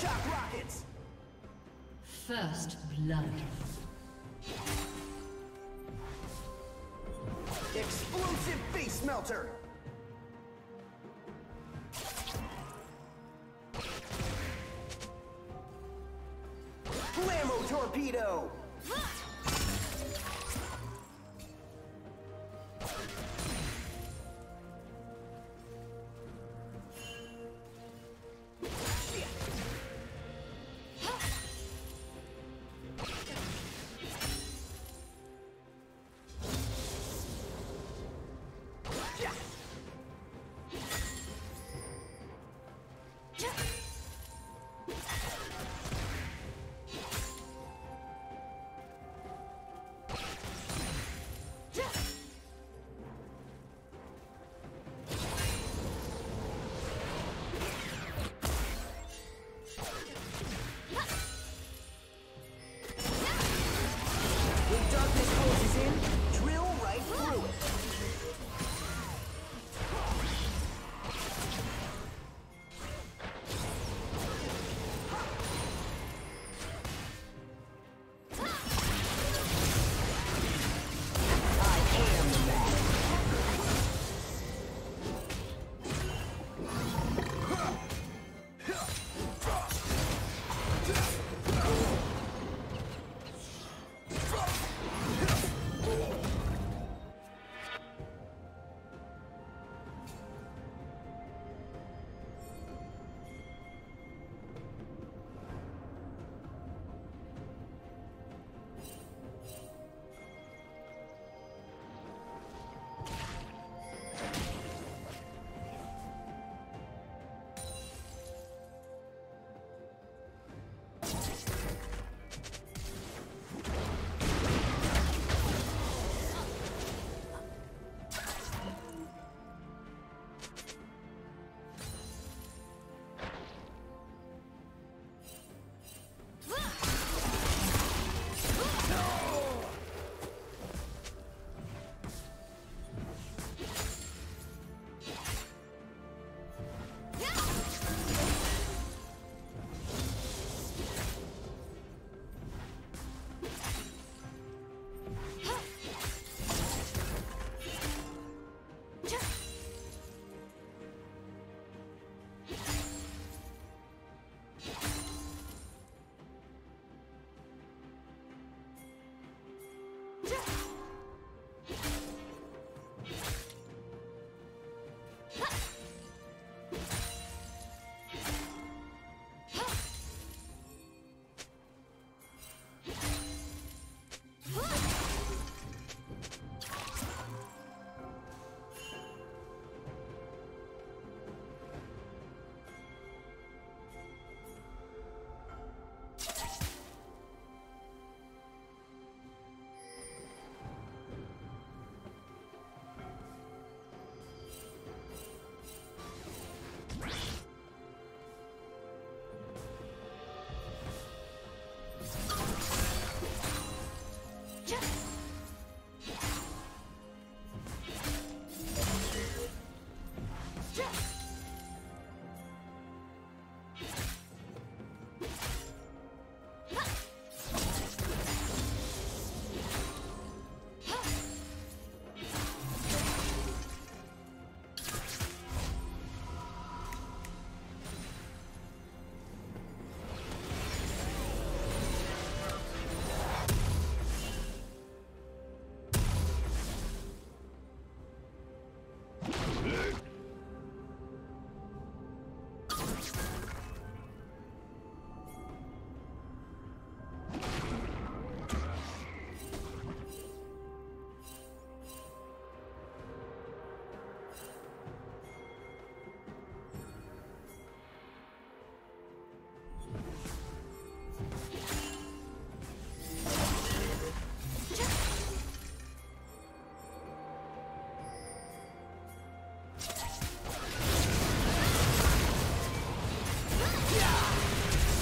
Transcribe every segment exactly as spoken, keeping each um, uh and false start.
Shock rockets. First blood. Explosive face melter. Flammo torpedo.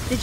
Did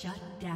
Shut down.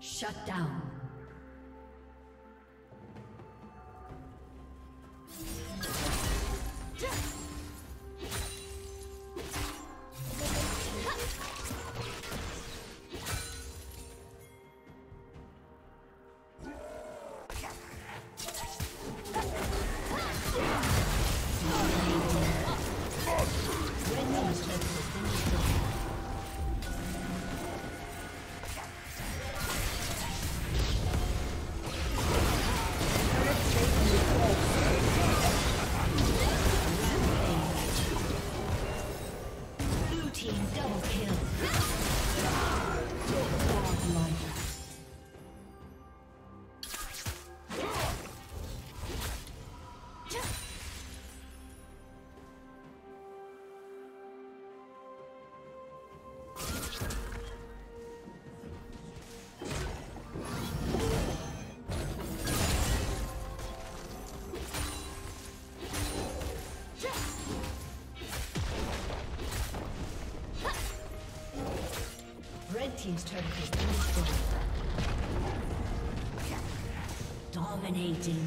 Shut down. team's turret has been destroyed. Dominating.